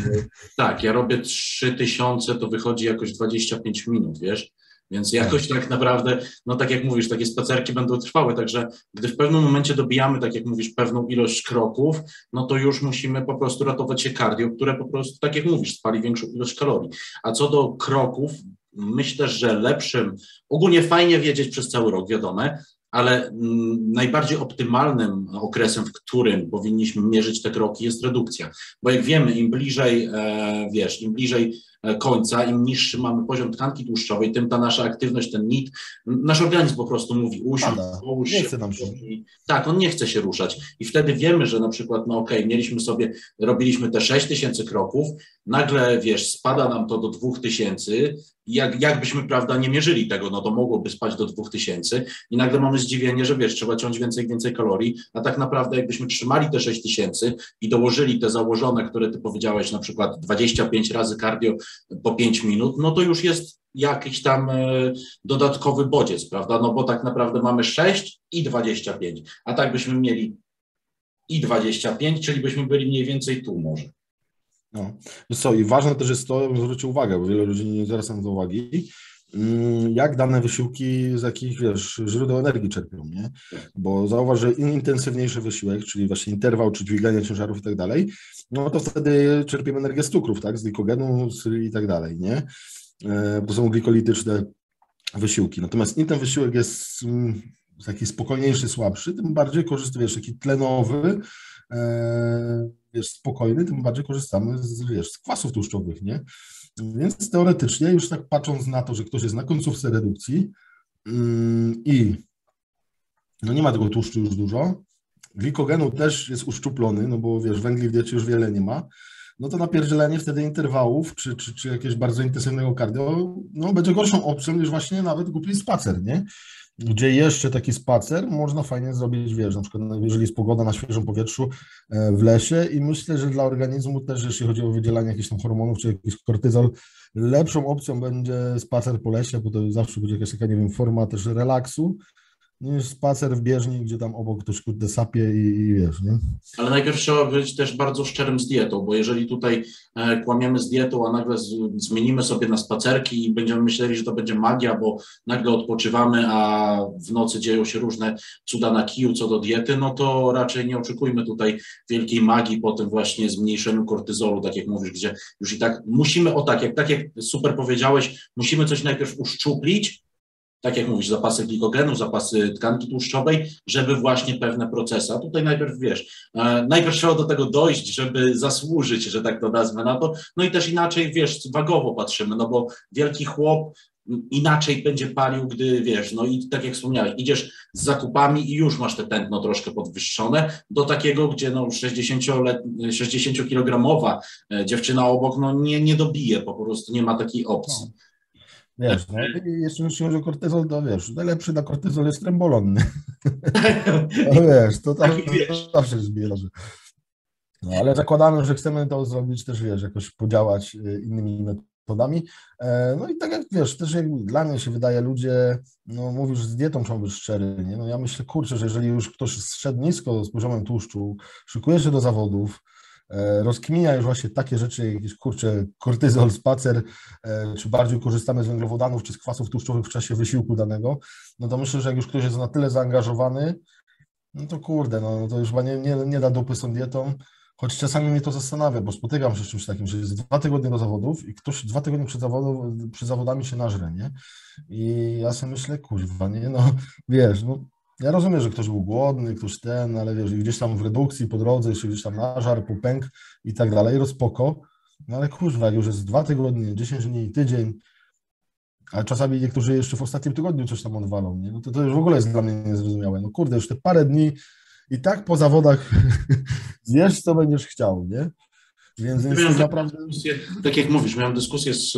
Tak, ja robię 3000, to wychodzi jakoś 25 minut, wiesz? Więc jakoś tak naprawdę, no tak jak mówisz, takie spacerki będą trwały, także gdy w pewnym momencie dobijamy, tak jak mówisz, pewną ilość kroków, no to już musimy po prostu ratować się cardio, które po prostu, tak jak mówisz, spali większą ilość kalorii. A co do kroków, myślę, że lepszym, ogólnie fajnie wiedzieć przez cały rok, wiadome, ale najbardziej optymalnym okresem, w którym powinniśmy mierzyć te kroki, jest redukcja. Bo jak wiemy, im bliżej, wiesz, im bliżej końca, im niższy mamy poziom tkanki tłuszczowej, tym ta nasza aktywność, ten NIT, nasz organizm po prostu mówi usiądź, nie chce nam się. Tak, on nie chce się ruszać. I wtedy wiemy, że na przykład, no okej, mieliśmy sobie, robiliśmy te 6000 kroków, nagle, wiesz, spada nam to do 2000, jakbyśmy, prawda, nie mierzyli tego, no to mogłoby spać do 2000 i nagle mamy zdziwienie, że wiesz, trzeba ciąć więcej kalorii, a tak naprawdę jakbyśmy trzymali te 6000 i dołożyli te założone, które ty powiedziałeś, na przykład 25 razy cardio po 5 minut, no to już jest jakiś tam dodatkowy bodziec, prawda, no bo tak naprawdę mamy 6 i 25, a tak byśmy mieli i 25, czyli byśmy byli mniej więcej tu może. No. I ważne też jest to, ja bym zwrócił uwagę, bo wiele ludzi nie zwraca na to uwagi, jak dane wysiłki z jakich, wiesz, źródeł energii czerpią, nie? Bo zauważ, że im intensywniejszy wysiłek, czyli właśnie interwał, czy dźwiganie ciężarów i tak dalej, no to wtedy czerpiemy energię z cukrów, tak? Z glikogenu i tak dalej, nie? To są glikolityczne wysiłki. Natomiast im ten wysiłek jest taki spokojniejszy, słabszy, tym bardziej korzystujesz, taki tlenowy, wiesz, spokojny, tym bardziej korzystamy z, wiesz, z kwasów tłuszczowych, nie? Więc teoretycznie już tak patrząc na to, że ktoś jest na końcówce redukcji i no nie ma tego tłuszczu już dużo, glikogenu też jest uszczuplony, no bo wiesz, węgli w diecie już wiele nie ma, no to napierdzielenie wtedy interwałów czy jakiegoś bardzo intensywnego cardio, no będzie gorszą opcją niż właśnie nawet głupi spacer, nie? Gdzie jeszcze taki spacer można fajnie zrobić, wiesz, na przykład jeżeli jest pogoda na świeżym powietrzu w lesie i myślę, że dla organizmu też, jeśli chodzi o wydzielanie jakichś tam hormonów czy jakiś kortyzol, lepszą opcją będzie spacer po lesie, bo to zawsze będzie jakaś taka, nie wiem, forma też relaksu, niż spacer w bieżni, gdzie tam obok ktoś kurde sapie i wiesz, nie? Ale najpierw trzeba być też bardzo szczerym z dietą, bo jeżeli tutaj kłamiemy z dietą, a nagle zmienimy sobie na spacerki i będziemy myśleli, że to będzie magia, bo nagle odpoczywamy, a w nocy dzieją się różne cuda na kiju co do diety, no to raczej nie oczekujmy tutaj wielkiej magii po tym właśnie zmniejszeniu kortyzolu, tak jak mówisz, gdzie już i tak musimy, tak jak super powiedziałeś, musimy coś najpierw uszczuplić, tak jak mówisz, zapasy glikogenu, zapasy tkanki tłuszczowej, żeby właśnie pewne procesy, a tutaj najpierw wiesz, najpierw trzeba do tego dojść, żeby zasłużyć, że tak to nazwę na to, no i też inaczej, wiesz, wagowo patrzymy, no bo wielki chłop inaczej będzie palił, gdy wiesz, no i tak jak wspomniałeś, idziesz z zakupami i już masz te tętno troszkę podwyższone do takiego, gdzie no 60-kilogramowa dziewczyna obok no nie dobije, po prostu nie ma takiej opcji. No. Wiesz, jeszcze myślimy, że kortyzol to wiesz, najlepszy na kortyzol jest trembolonny. No wiesz, to tam zawsze zbierze. No, ale zakładamy, że chcemy to zrobić też, wiesz, jakoś podziałać innymi metodami. No i tak jak wiesz, też jak dla mnie się wydaje, ludzie, no mówisz, z dietą trzeba być szczery, nie? No ja myślę, kurczę, że jeżeli już ktoś zszedł nisko z poziomem tłuszczu, szykuje się do zawodów, rozkminia już właśnie takie rzeczy, jakieś kurczę, kortyzol, spacer, czy bardziej korzystamy z węglowodanów, czy z kwasów tłuszczowych w czasie wysiłku danego, no to myślę, że jak już ktoś jest na tyle zaangażowany, no to kurde, no to już chyba nie da dupy z tą dietą, choć czasami mnie to zastanawia, bo spotykam się z czymś takim, że jest 2 tygodnie do zawodów i ktoś 2 tygodnie przed zawodami się nażre, nie? I ja sobie myślę, kurwa, nie? No wiesz, no ja rozumiem, że ktoś był głodny, ktoś ten, ale wiesz, gdzieś tam w redukcji po drodze, jeszcze gdzieś tam nażar, popęk i tak dalej, rozpoko. No ale kurwa, jak już jest 2 tygodnie, 10 dni, tydzień, a czasami niektórzy jeszcze w ostatnim tygodniu coś tam odwalą, nie? No to już w ogóle jest dla mnie niezrozumiałe. No kurde, już te parę dni i tak po zawodach zjesz, co będziesz chciał, nie? Więc naprawdę... Tak jak mówisz, miałem dyskusję z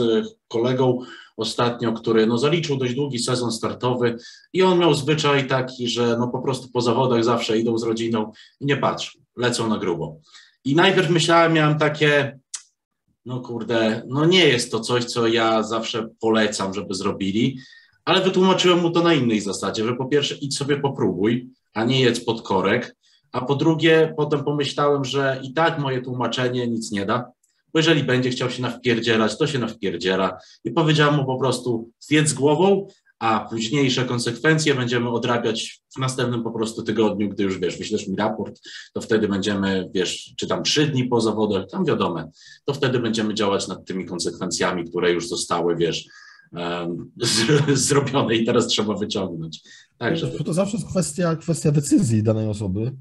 kolegą ostatnio, który no, zaliczył dość długi sezon startowy i on miał zwyczaj taki, że no, po prostu po zawodach zawsze idą z rodziną i nie patrzą, lecą na grubo. I najpierw myślałem, miałem takie, no kurde, no nie jest to coś, co ja zawsze polecam, żeby zrobili, ale wytłumaczyłem mu to na innej zasadzie, że po pierwsze idź sobie popróbuj, a nie jedz pod korek, a po drugie potem pomyślałem, że i tak moje tłumaczenie nic nie da, bo jeżeli będzie chciał się nawpierdzielać, to się nawpierdziela. I powiedziałem mu po prostu zjedz z głową, a późniejsze konsekwencje będziemy odrabiać w następnym po prostu tygodniu, gdy już wiesz, wyślesz mi raport, to wtedy będziemy, wiesz, czy tam 3 dni po zawodach, tam wiadome, to wtedy będziemy działać nad tymi konsekwencjami, które już zostały, wiesz, zrobione i teraz trzeba wyciągnąć. Także to zawsze jest kwestia decyzji danej osoby,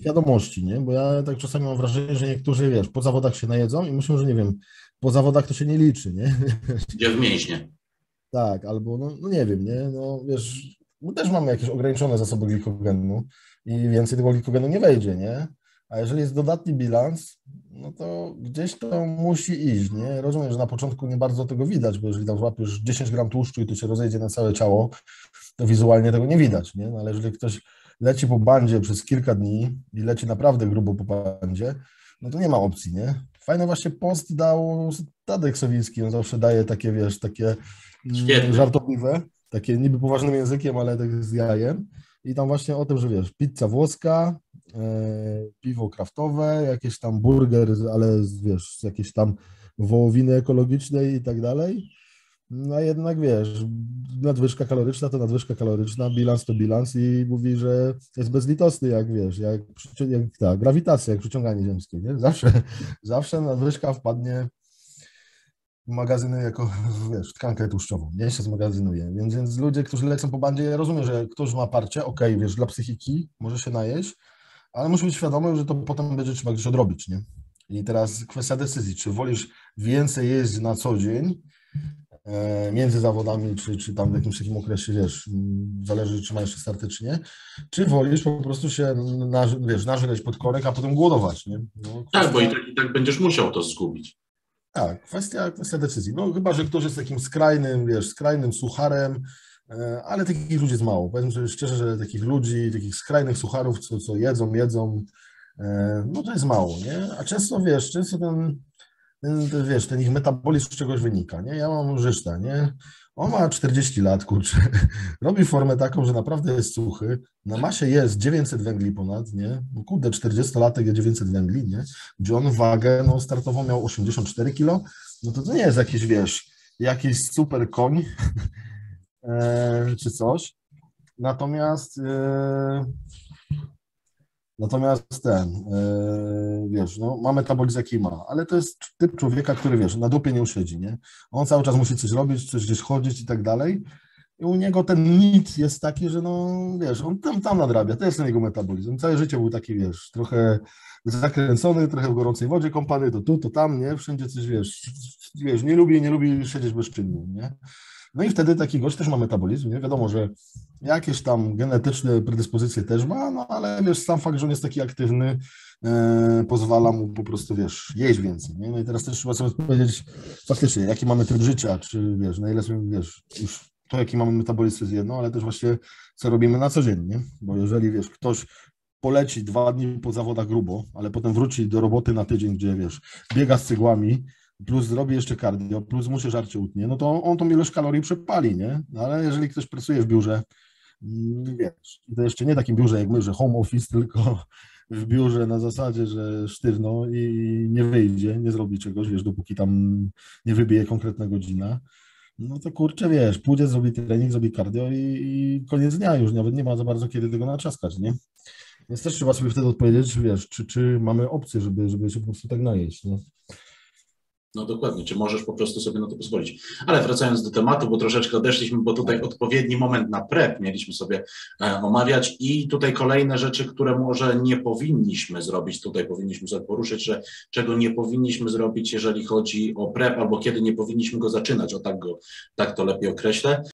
świadomości, nie? Bo ja tak czasami mam wrażenie, że niektórzy, wiesz, po zawodach się najedzą i myślą, że nie wiem, po zawodach to się nie liczy, nie? Idzie w mięśnie. Tak, albo no nie wiem, nie? No wiesz, my też mamy jakieś ograniczone zasoby glikogenu i więcej tego glikogenu nie wejdzie, nie? A jeżeli jest dodatni bilans, no to gdzieś to musi iść, nie? Rozumiem, że na początku nie bardzo tego widać, bo jeżeli tam złapiesz 10 gram tłuszczu i to się rozejdzie na całe ciało, to wizualnie tego nie widać, nie? No ale jeżeli ktoś leci po bandzie przez kilka dni i leci naprawdę grubo po bandzie, no to nie ma opcji, nie? Fajny właśnie post dał Tadeusz Suwiński, on zawsze daje takie, wiesz, takie żartobliwe, takie niby poważnym językiem, ale tak z jajem. I tam właśnie o tym, że wiesz, pizza włoska, piwo kraftowe, jakieś tam burger, ale wiesz, jakieś tam wołowiny ekologiczne i tak dalej. No a jednak wiesz, nadwyżka kaloryczna to nadwyżka kaloryczna, bilans to bilans i mówi, że jest bezlitosny, jak wiesz, jak ta grawitacja, jak przyciąganie ziemskie, nie? Zawsze nadwyżka wpadnie w magazyny jako, wiesz, tkankę tłuszczową, nie? Się zmagazynuje, więc ludzie, którzy lecą po bandzie, ja rozumiem, że ktoś ma parcie, okej, wiesz, dla psychiki może się najeść, ale muszę być świadomy, że to potem będzie trzeba gdzieś odrobić, nie? I teraz kwestia decyzji, czy wolisz więcej jeść na co dzień, między zawodami, czy tam w jakimś takim okresie, wiesz, zależy, czy masz jeszcze starty, czy nie, czy wolisz po prostu się, wiesz, nażreć pod korek, a potem głodować, nie? No, kwestia... Tak, bo i tak będziesz musiał to zgubić. Tak, kwestia decyzji. No chyba, że ktoś jest takim skrajnym, wiesz, skrajnym sucharem, ale takich ludzi jest mało. Powiedzmy sobie szczerze, że takich ludzi, takich skrajnych sucharów, co jedzą, no to jest mało, nie? A często, wiesz, ten ich metabolizm z czegoś wynika, nie? Ja mam Rzyszta, nie? On ma 40 lat, kurczę, robi formę taką, że naprawdę jest suchy, na masie jest 900 węgli ponad, nie? No kurde, 40-latek je 900 węgli, nie? Gdzie on wagę, no startowo miał 84 kg, no to nie jest jakiś, wiesz, jakiś super koń czy coś, natomiast wiesz, no, ma metabolizm jaki ma, ale to jest typ człowieka, który, wiesz, na dupie nie usiedzi, nie? On cały czas musi coś robić, coś gdzieś chodzić i tak dalej I u niego ten mit jest taki, że no wiesz, on tam nadrabia, to jest ten jego metabolizm. Całe życie był taki, wiesz, trochę zakręcony, trochę w gorącej wodzie kąpany, to tu, to tam, nie? Wszędzie coś, wiesz, nie lubi siedzieć bezczynnie, nie? No i wtedy taki gość też ma metabolizm, nie? Wiadomo, że jakieś tam genetyczne predyspozycje też ma, no ale wiesz, sam fakt, że on jest taki aktywny, pozwala mu po prostu, wiesz, jeść więcej, nie? No i teraz też trzeba sobie powiedzieć faktycznie, jaki mamy tryb życia, czy wiesz, na ile sobie, wiesz, już to, jaki mamy metabolizm jest jedno, ale też właśnie co robimy na co dzień, nie? Bo jeżeli, wiesz, ktoś poleci 2 dni po zawodach grubo, ale potem wróci do roboty na tydzień, gdzie, wiesz, biega z cygłami, plus zrobi jeszcze cardio, plus mu się żarcie utnie, no to on tą ilość kalorii przepali, nie? No ale jeżeli ktoś pracuje w biurze, wiesz, to jeszcze nie takim biurze jak my, że home office, tylko w biurze na zasadzie, że sztywno i nie wyjdzie, nie zrobi czegoś, wiesz, dopóki tam nie wybije konkretna godzina, no to kurczę, wiesz, pójdzie, zrobi trening, zrobi cardio i koniec dnia już, nawet nie ma za bardzo kiedy tego naczaskać, nie? Więc też trzeba sobie wtedy odpowiedzieć, wiesz, czy mamy opcję, żeby się po prostu tak najeść, nie? No dokładnie, czy możesz po prostu sobie na to pozwolić. Ale wracając do tematu, bo troszeczkę odeszliśmy, bo tutaj odpowiedni moment na prep mieliśmy sobie omawiać i tutaj kolejne rzeczy, które może nie powinniśmy zrobić, tutaj powinniśmy sobie poruszyć, że czego nie powinniśmy zrobić, jeżeli chodzi o prep, albo kiedy nie powinniśmy go zaczynać, o tak to lepiej określę.